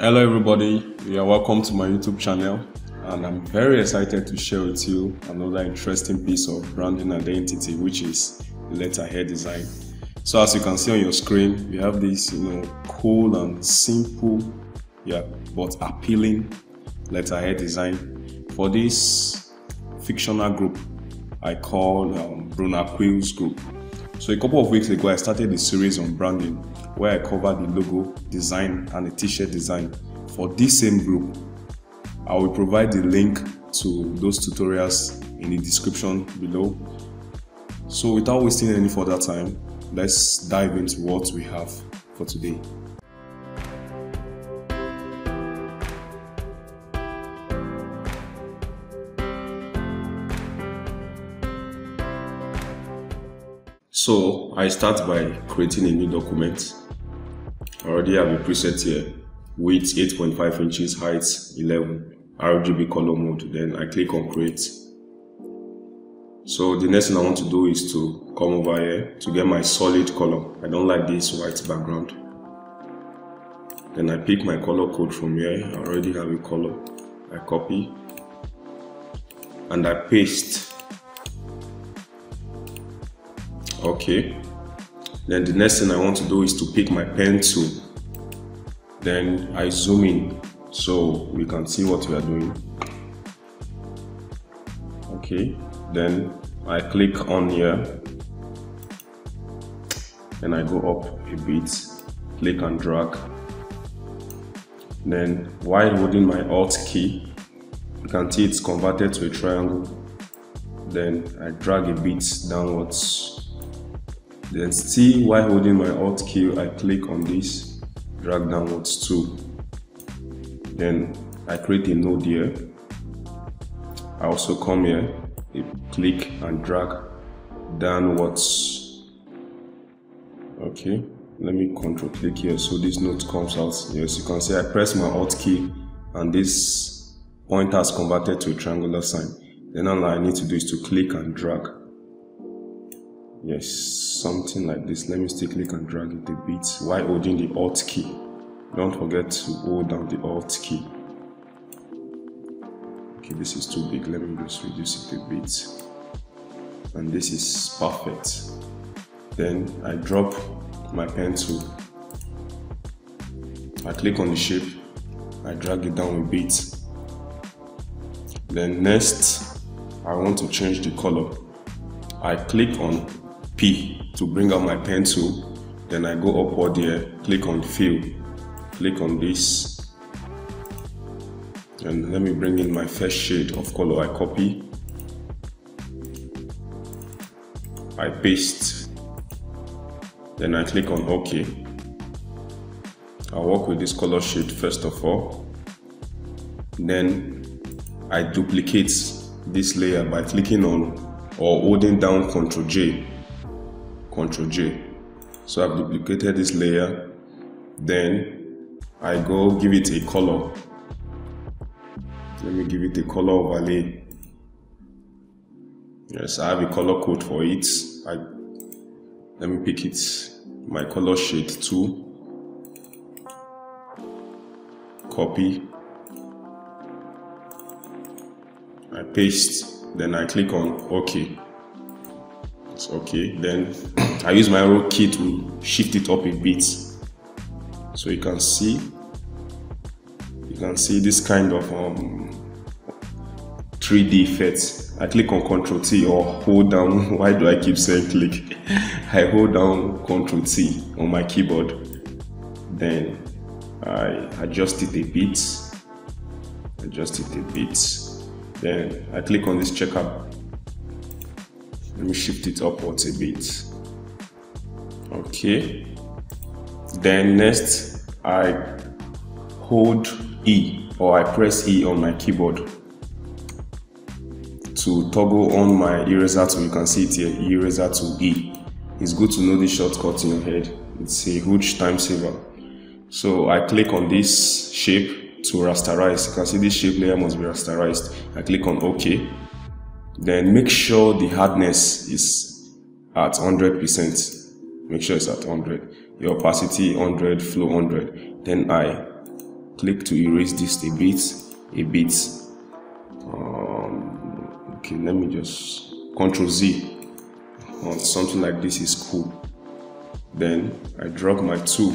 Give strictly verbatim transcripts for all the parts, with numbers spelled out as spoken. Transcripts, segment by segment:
Hello everybody, you are welcome to my YouTube channel, and I'm very excited to share with you another interesting piece of branding identity, which is letterhead design. So as you can see on your screen, we have this, you know, cool and simple, yeah, but appealing letterhead design for this fictional group I call um, Brunner Quills Group. So a couple of weeks ago, I started a series on branding where I covered the logo design and the t-shirt design for this same group. I will provide the link to those tutorials in the description below. So without wasting any further time, let's dive into what we have for today. So I start by creating a new document. I already have a preset here, width eight point five inches, height eleven, R G B color mode. Then I click on create. So the next thing I want to do is to come over here to get my solid color. I don't like this white background. Then I pick my color code from here. I already have a color. I copy and I paste. Okay, then the next thing I want to do is to pick my pen tool. Then I zoom in so we can see what we are doing. Okay, then I click on here and I go up a bit, click and drag. Then while holding my Alt key, you can see it's converted to a triangle. Then I drag a bit downwards. Then still while holding my Alt key, I click on this, drag downwards too. Then I create a node here. I also come here, click and drag downwards. Okay, let me control click here so this node comes out. Yes, you can see I press my Alt key and this pointer has converted to a triangular sign. Then all I need to do is to click and drag. Yes, something like this. Let me still click and drag it a bit while holding the Alt key. Don't forget to hold down the Alt key. Okay, this is too big. Let me just reduce it a bit. And this is perfect. Then I drop my pen tool. I click on the shape. I drag it down a bit. Then next, I want to change the color. I click on P to bring out my pencil. Then I go upward here, click on fill, click on this, and let me bring in my first shade of color. I copy, I paste, then I click on OK. I work with this color shade first of all, then I duplicate this layer by clicking on or holding down Control J Control J. So I've duplicated this layer. Then I go give it a color. Let me give it a color overlay. Yes, I have a color code for it. I let me pick it, my color shade two. Copy, I paste. Then I click on OK. It's OK. Then I use my arrow key to shift it up a bit, so you can see, you can see this kind of um, three D effect. I click on Control T or hold down. Why do I keep saying click? I hold down Control T on my keyboard. Then I adjust it a bit. Adjust it a bit. Then I click on this checker. Let me shift it upwards a bit. Okay. Then next, I hold E or I press E on my keyboard to toggle on my eraser tool. You can see it here, eraser tool E. It's good to know this shortcut in your head. It's a huge time saver. So I click on this shape to rasterize. You can see this shape layer must be rasterized. I click on OK. Then make sure the hardness is at one hundred percent. Make sure it's at one hundred. Your opacity one hundred, flow one hundred. Then I click to erase this a bit, a bit. Um, okay, let me just Control Z on uh, something like this is cool. Then I drag my tool.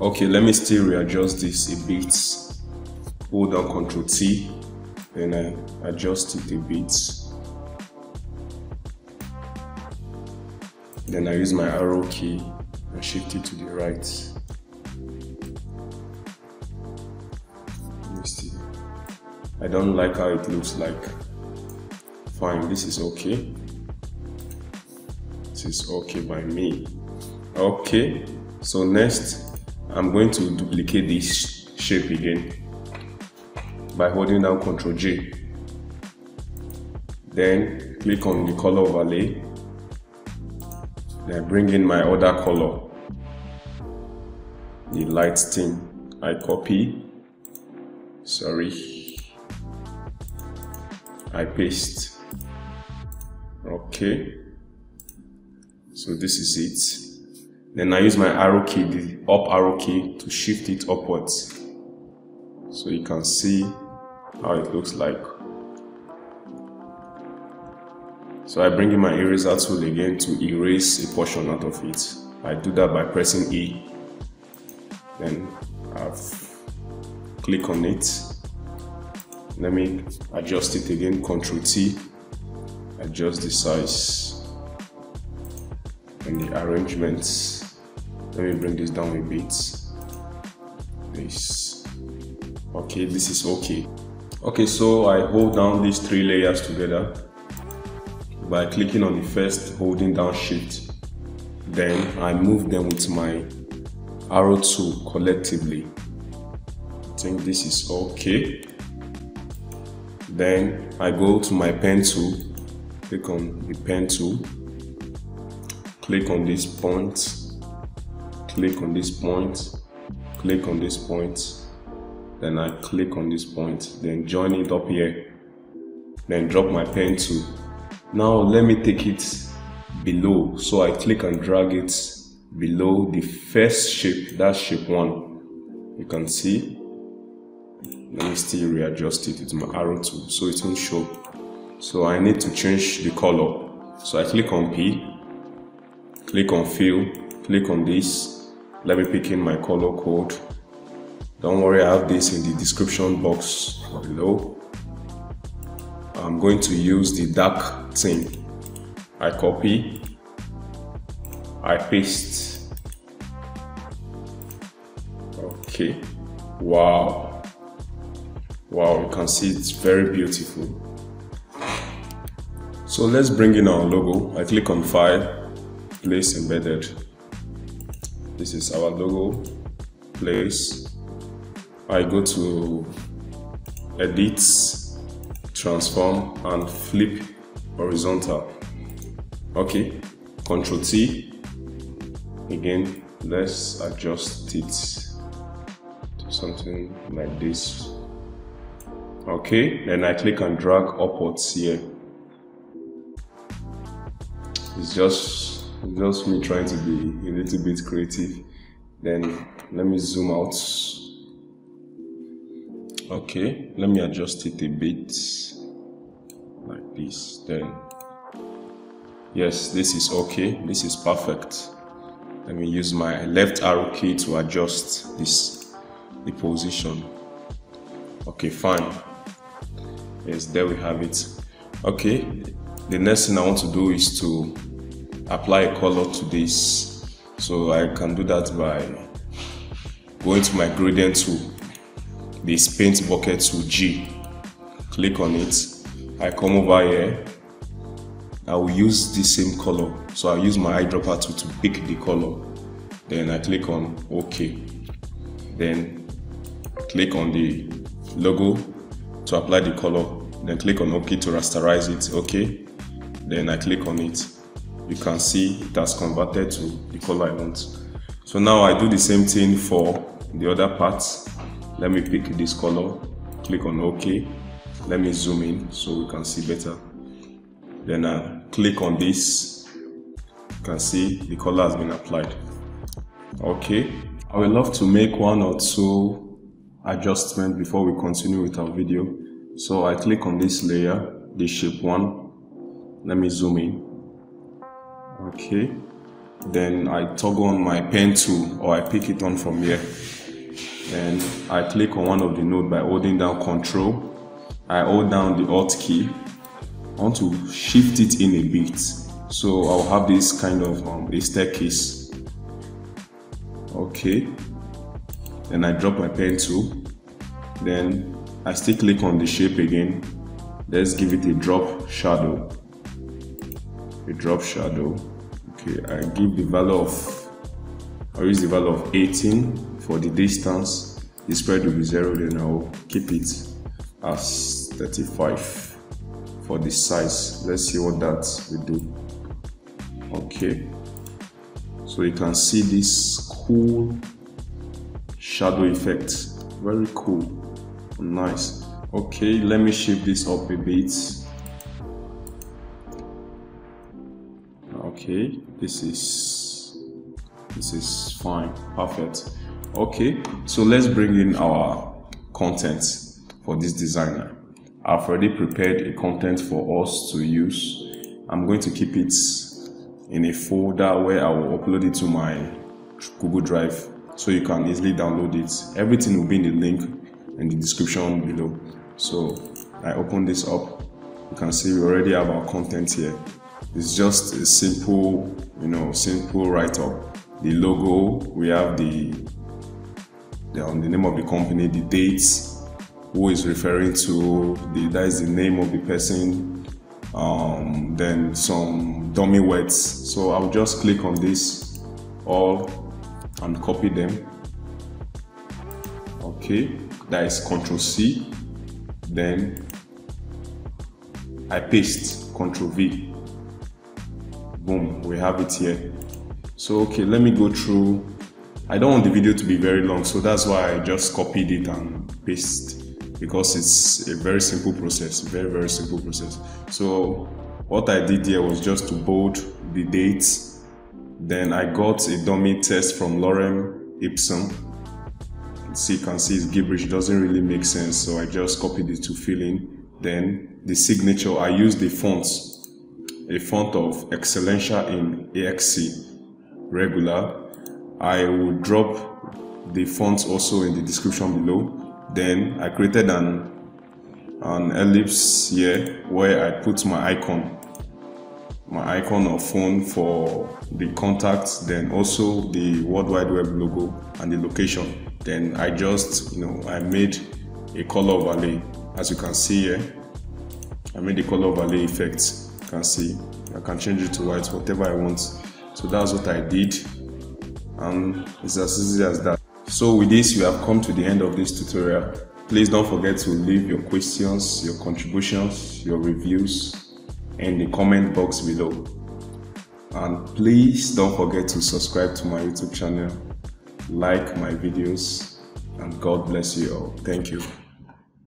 Okay, let me still readjust this a bit. Hold down Control T, then I adjust it a bit. Then I use my arrow key and shift it to the right. Let me see. I don't like how it looks like. Fine, this is okay. This is okay by me. Okay, so next I'm going to duplicate this shape again by holding down Ctrl J. Then click on the color overlay. Then I bring in my other color, the light theme. I copy, sorry, I paste. Okay, so this is it. Then I use my arrow key, the up arrow key, to shift it upwards, so you can see how it looks like. So I bring in my eraser tool again to erase a portion out of it. I do that by pressing E. Then I've click on it. Let me adjust it again, Ctrl T. Adjust the size and the arrangements. Let me bring this down a bit. This. Okay, this is okay. Okay, so I hold down these three layers together by clicking on the first, holding down shift. Then I move them with my arrow tool collectively. I think this is okay. Then I go to my pen tool, click on the pen tool, click on this point, click on this point, click on this point, then I click on this point, then join it up here, then drop my pen tool. Now let me take it below, so I click and drag it below the first shape, that's shape one. You can see. Let me still readjust it with my arrow tool so it won't show. So I need to change the color. So I click on P, click on fill, click on this. Let me pick in my color code. Don't worry, I have this in the description box below. I'm going to use the dark theme. I copy, I paste. Okay, wow, wow, you can see it's very beautiful. So let's bring in our logo. I click on File, Place Embedded. This is our logo, Place. I go to Edit, Transform and Flip Horizontal. Okay, Ctrl T again. Let's adjust it to something like this. Okay, then I click and drag upwards here. It's just just me trying to be a little bit creative. Then let me zoom out. Okay, let me adjust it a bit like this. Then yes, this is okay, this is perfect. Let me use my left arrow key to adjust this, the position. Okay, fine. Yes, there we have it. Okay, the next thing I want to do is to apply a color to this. So I can do that by going to my gradient tool, this paint bucket tool, G. Click on it. I come over here. I will use the same color. So I'll use my eyedropper tool to pick the color. Then I click on OK. Then click on the logo to apply the color. Then click on OK to rasterize it. OK. Then I click on it. You can see it has converted to the color I want. So now I do the same thing for the other parts. Let me pick this color. Click on OK. Let me zoom in so we can see better. Then I click on this. You can see the color has been applied. Okay, I would love to make one or two adjustments before we continue with our video. So I click on this layer, the shape one. Let me zoom in. Okay. Then I toggle on my pen tool, or I pick it on from here. Then I click on one of the nodes by holding down Control. I hold down the Alt key. I want to shift it in a bit, so I'll have this kind of um, a staircase. Okay. Then I drop my pen tool. Then I still click on the shape again. Let's give it a drop shadow. A drop shadow. Okay, I give the value of, I use the value of eighteen for the distance. The spread will be zero, then I'll keep it as thirty-five for the size. Let's see what that will do. Okay, so you can see this cool shadow effect. Very cool, nice. Okay, let me shape this up a bit. Okay, this is this is fine, perfect. Okay, so let's bring in our content for this designer. I've already prepared a content for us to use. I'm going to keep it in a folder where I will upload it to my Google Drive, so you can easily download it. Everything will be in the link in the description below. So I open this up. You can see we already have our content here. It's just a simple, you know, simple write-up. The logo, we have the, the, um, the name of the company, the dates, who is referring to, the, that is the name of the person, um, then some dummy words. So I'll just click on this all and copy them. Okay, that is Control C. Then I paste, Control V. Boom, we have it here. So okay, let me go through. I don't want the video to be very long, so that's why I just copied it and pasted, because it's a very simple process, very very simple process. So what I did here was just to bold the dates. Then I got a dummy test from Lorem Ipsum. See, you can see it's gibberish, doesn't really make sense, so I just copied it to fill in. Then the signature, I used the fonts. A font of Excelentia in A X C regular. I will drop the fonts also in the description below. Then I created an an ellipse here where I put my icon, my icon of phone for the contacts, then also the World Wide Web logo and the location. Then I just, you know, I made a color overlay, as you can see here. I made the color overlay effects. Can see, I can change it to white, whatever I want. So that's what I did, and it's as easy as that. So with this, we have come to the end of this tutorial. Please don't forget to leave your questions, your contributions, your reviews in the comment box below, and please don't forget to subscribe to my YouTube channel, like my videos, and God bless you all. Thank you.